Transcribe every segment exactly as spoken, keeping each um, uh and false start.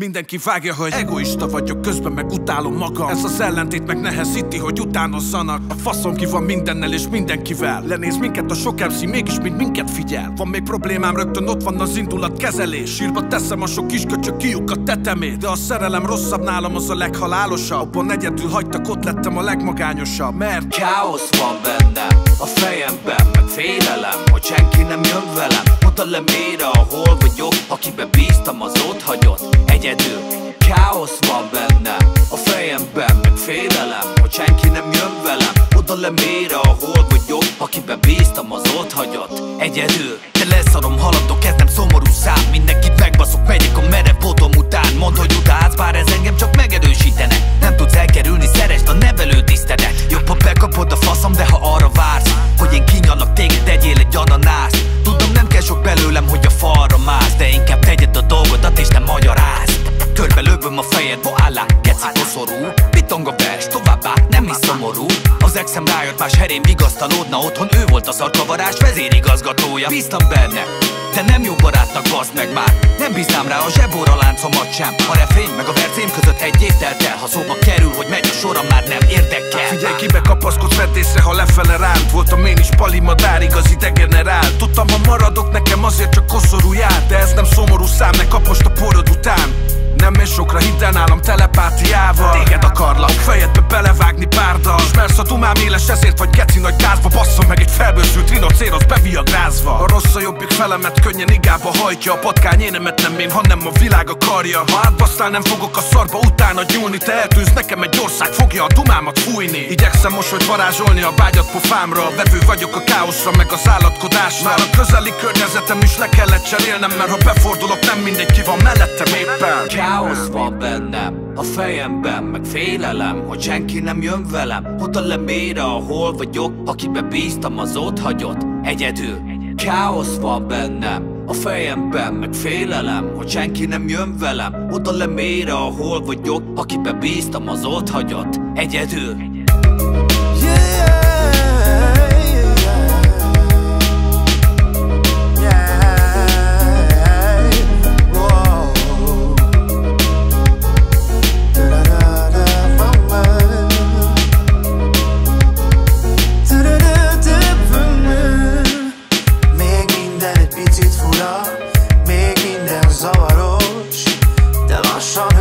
Mindenki vágja, hogy egoista vagyok, közben meg utálom magam. Ez az ellentét meg nehezíti, hogy utánozzanak. A faszom ki van mindennel és mindenkivel. Lenéz minket a sok em cé, mégis mind minket figyel. Van még problémám, rögtön ott van az indulatkezelés. Sírba teszem a sok kisköcsök, kijuk a tetemét. De a szerelem rosszabb nálam, az a leghalálosabb. Abban egyedül hagytak, ott lettem a legmagányosabb. Mert káosz van bennem, a fejemben meg félelem, hogy senki nem jön velem. Oda le mélyre, ahol vagyok, akiben bíztam, az ott hagyott. Egyedül, káosz van bennem, a fejemben meg félelem, hogy senki nem jön velem. Oda le mélyre, ahol vagyok, akiben bíztam, az ott hagyott. Egyedül, de leszarom, haladok, kezdem szomorú szám. Mindenkit megbaszok, megyek a merev potom után. Mondd, hogy utálsz, bár ez engem csak megerősítene. Nem tudsz elkerülni, szeresd a nevelő tisztedet. Jobb, ha bekapod a faszom, de ha arra vársz, hogy én kinyallak téged, tegyél egy ananász. Tudom, nem kell sok belőlem, hogy a falra mász, de inkább tegyed a dolgodat és nem magyarázz. Körbe lövöm a fejedbe, állá, keci koszorú. Pitong a vers, továbbá nem is szomorú. Az exem rájött, más herén vigasztalódna. Otthon ő volt a szarkavarás vezérigazgatója. Bíztam benne, de nem jó barátnak, baszd meg már. Nem bíznám rá a zsebóra láncomat sem. A refény meg a vercém között egy év telt el. Ha szóba kerül, hogy megy a soram, már nem érdekel. Figyelj, kibe kapaszkodsz vetészre, ha lefele ránt. Voltam én is pali madár, igazi degenerál. Tudtam, ha maradok, nekem azért csak koszorú jár. De ez nem szomorú szám, ne kapost a porod után. Nem én sokra hiten, állam telepátiával. Téged akarlak, fejedbe belevágni párddal. Ismersz a dumám éles, ezért vagy geci nagy gázba. Basszom meg egy felbőszült rinocérosz beviagrázva. A rossz a jobbik felemet könnyen igába hajtja. A patkány énemet nem én, hanem a világ akarja. Ha átbasztál, nem fogok a szarba utána gyúlni. Te eltűnsz, nekem egy ország fogja a dumámat fújni. Igyekszem most, hogy varázsolni a vágyat pofámra. Vevő vagyok a káoszra, meg az állatkodásra. Már a közeli környezetem is le kellett cserélnem, mert ha befordulok, nem mindegy, ki van mellettem éppen. Káosz van bennem, a fejemben meg félelem, hogy senki nem jön velem. Oda le mélyre, ahol vagyok, akiben bíztam, az ott hagyott. Egyedül, káosz van bennem, a fejemben meg félelem, hogy senki nem jön velem. Oda le mélyre, ahol vagyok, akiben bíztam, az ott hagyott. Egyedül.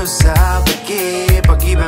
Összeállt a kép, akiben